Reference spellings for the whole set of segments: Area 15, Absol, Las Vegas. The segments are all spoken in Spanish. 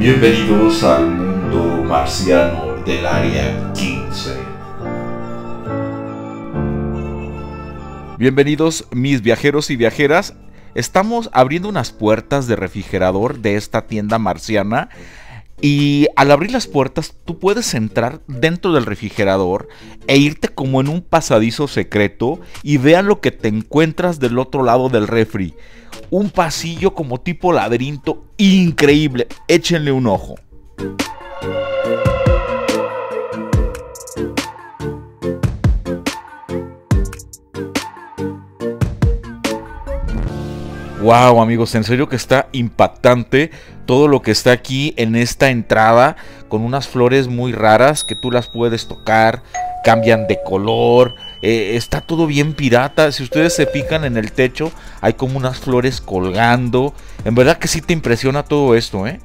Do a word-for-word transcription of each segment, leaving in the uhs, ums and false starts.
Bienvenidos al mundo marciano del área quince. Bienvenidos mis viajeros y viajeras. Estamos abriendo unas puertas de refrigerador de esta tienda marciana. Y al abrir las puertas tú puedes entrar dentro del refrigerador e irte como en un pasadizo secreto y vean lo que te encuentras del otro lado del refri. Un pasillo como tipo laberinto increíble. Échenle un ojo. Wow, amigos, en serio que está impactante todo lo que está aquí en esta entrada, con unas flores muy raras que tú las puedes tocar, cambian de color, eh, está todo bien pirata. Si ustedes se fijan en el techo, hay como unas flores colgando. En verdad que sí te impresiona todo esto, ¿eh?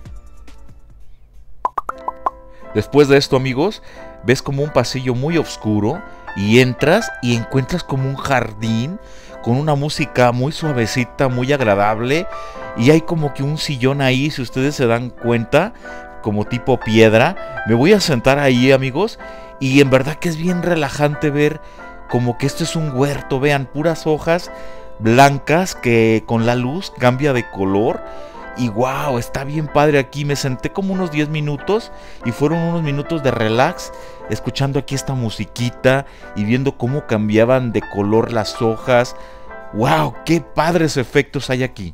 Después de esto, amigos, ves como un pasillo muy oscuro y entras y encuentras como un jardín con una música muy suavecita, muy agradable, y hay como que un sillón ahí, si ustedes se dan cuenta, como tipo piedra. Me voy a sentar ahí, amigos, y en verdad que es bien relajante ver como que esto es un huerto. Vean, puras hojas blancas que con la luz cambia de color. Y wow, está bien padre aquí. Me senté como unos diez minutos y fueron unos minutos de relax, escuchando aquí esta musiquita y viendo cómo cambiaban de color las hojas. Wow, qué padres efectos hay aquí.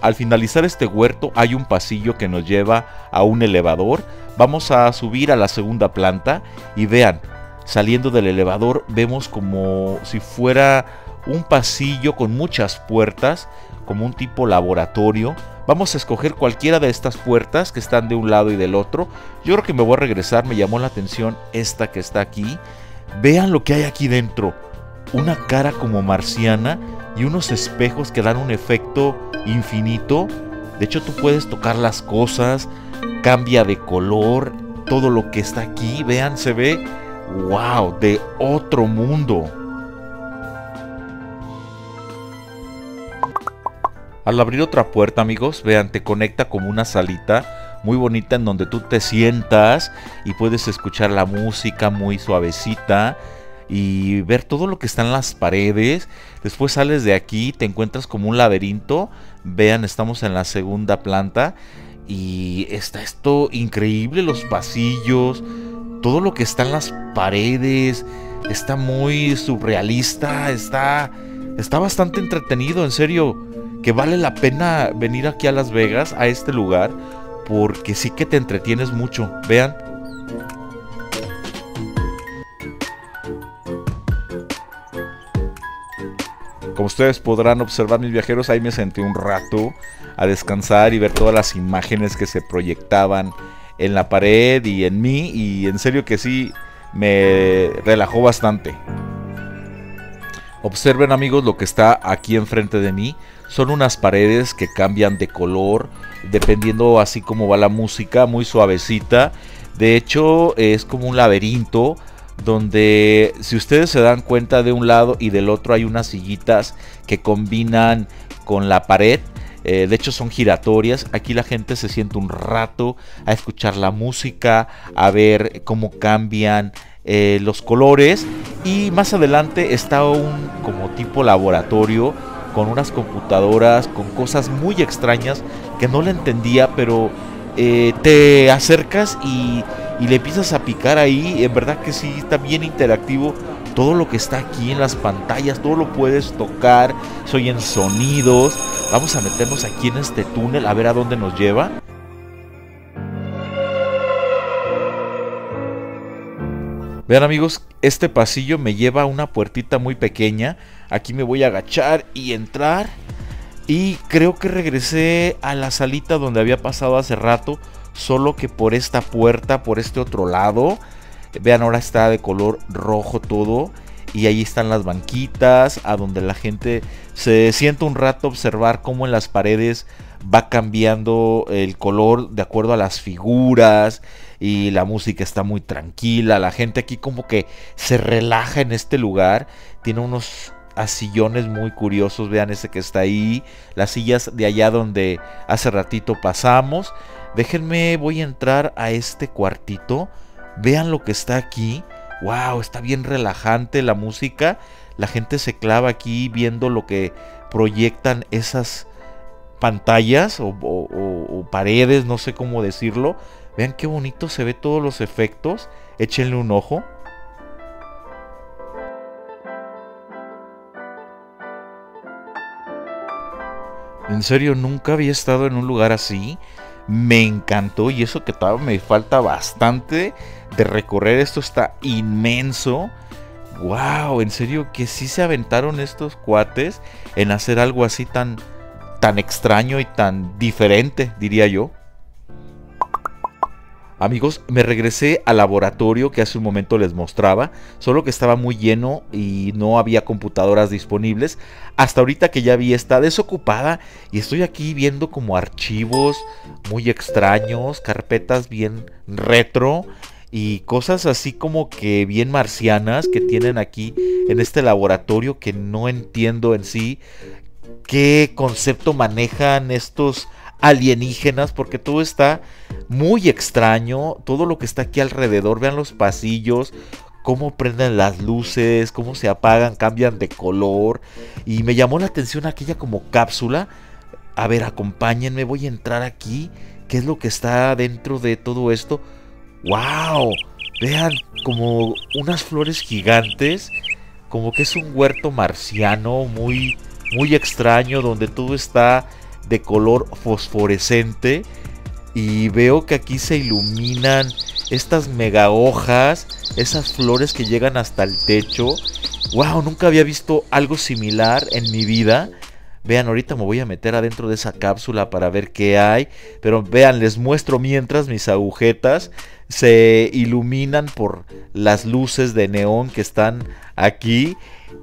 Al finalizar este huerto hay un pasillo que nos lleva a un elevador. Vamos a subir a la segunda planta y vean, saliendo del elevador vemos como si fuera un pasillo con muchas puertas, como un tipo laboratorio. Vamos a escoger cualquiera de estas puertas que están de un lado y del otro. Yo creo que me voy a regresar, me llamó la atención esta que está aquí. Vean lo que hay aquí dentro. Una cara como marciana y unos espejos que dan un efecto infinito. De hecho, tú puedes tocar las cosas, cambia de color, todo lo que está aquí. Vean, se ve, wow, de otro mundo. Al abrir otra puerta, amigos, vean, te conecta como una salita muy bonita en donde tú te sientas y puedes escuchar la música muy suavecita y ver todo lo que está en las paredes. Después sales de aquí, te encuentras como un laberinto. Vean, estamos en la segunda planta y está esto increíble, los pasillos, todo lo que está en las paredes. Está muy surrealista, está, está bastante entretenido, en serio, que vale la pena venir aquí a Las Vegas, a este lugar, porque sí que te entretienes mucho. Vean. Como ustedes podrán observar, mis viajeros, ahí me senté un rato a descansar y ver todas las imágenes que se proyectaban en la pared y en mí, y en serio que sí me relajó bastante. Observen, amigos, lo que está aquí enfrente de mí. Son unas paredes que cambian de color, dependiendo así como va la música, muy suavecita. De hecho, es como un laberinto donde, si ustedes se dan cuenta, de un lado y del otro hay unas sillitas que combinan con la pared. Eh, de hecho, son giratorias. Aquí la gente se siente un rato a escuchar la música, a ver cómo cambian eh, los colores. Y más adelante está un como tipo laboratorio, con unas computadoras, con cosas muy extrañas que no le entendía, pero eh, te acercas y, y le empiezas a picar ahí. En verdad que sí, está bien interactivo todo lo que está aquí en las pantallas, todo lo puedes tocar, se oyen sonidos. Vamos a meternos aquí en este túnel a ver a dónde nos lleva. Vean, amigos, este pasillo me lleva a una puertita muy pequeña. Aquí me voy a agachar y entrar. Y creo que regresé a la salita donde había pasado hace rato, solo que por esta puerta, por este otro lado. Vean, ahora está de color rojo todo. Y ahí están las banquitas, a donde la gente se sienta un rato a observar cómo en las paredes va cambiando el color de acuerdo a las figuras. Y la música está muy tranquila. La gente aquí como que se relaja en este lugar. Tiene unos a sillones muy curiosos. Vean ese que está ahí, las sillas de allá donde hace ratito pasamos. Déjenme, voy a entrar a este cuartito. Vean lo que está aquí. Wow, está bien relajante la música. La gente se clava aquí viendo lo que proyectan esas pantallas o, o, o, o paredes, no sé cómo decirlo. Vean qué bonito se ve todos los efectos. Échenle un ojo. En serio, nunca había estado en un lugar así. Me encantó, y eso que todavía me falta bastante de recorrer. Esto está inmenso. Wow, en serio que sí se aventaron estos cuates en hacer algo así tan, tan extraño y tan diferente, diría yo. Amigos, me regresé al laboratorio que hace un momento les mostraba, solo que estaba muy lleno y no había computadoras disponibles. Hasta ahorita que ya vi, está desocupada y estoy aquí viendo como archivos muy extraños, carpetas bien retro y cosas así como que bien marcianas que tienen aquí en este laboratorio, que no entiendo en sí qué concepto manejan estos alienígenas, porque todo está muy extraño, todo lo que está aquí alrededor. Vean los pasillos, cómo prenden las luces, cómo se apagan, cambian de color, y me llamó la atención aquella como cápsula. A ver, acompáñenme, voy a entrar aquí. ¿Qué es lo que está dentro de todo esto? ¡Wow! Vean, como unas flores gigantes, como que es un huerto marciano muy, muy extraño, donde todo está de color fosforescente, y veo que aquí se iluminan estas mega hojas, esas flores que llegan hasta el techo. Wow, nunca había visto algo similar en mi vida. Vean, ahorita me voy a meter adentro de esa cápsula para ver qué hay, pero vean, les muestro mientras mis agujetas se iluminan por las luces de neón que están aquí.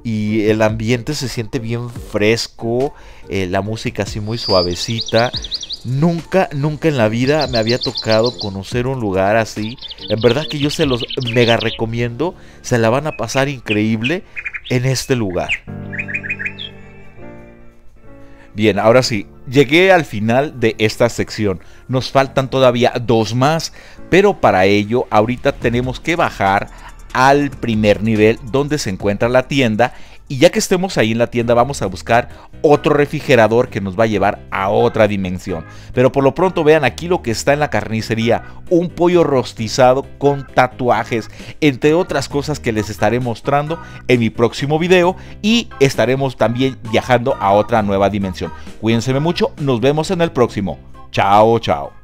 Y el ambiente se siente bien fresco, eh, la música así muy suavecita. Nunca, nunca en la vida me había tocado conocer un lugar así. En verdad que yo se los mega recomiendo, se la van a pasar increíble en este lugar. Bien, ahora sí, llegué al final de esta sección. Nos faltan todavía dos más, pero para ello ahorita tenemos que bajar al primer nivel donde se encuentra la tienda, y ya que estemos ahí en la tienda vamos a buscar otro refrigerador que nos va a llevar a otra dimensión. Pero por lo pronto vean aquí lo que está en la carnicería: un pollo rostizado con tatuajes, entre otras cosas que les estaré mostrando en mi próximo video, y estaremos también viajando a otra nueva dimensión. Cuídense mucho, nos vemos en el próximo. Chao, chao.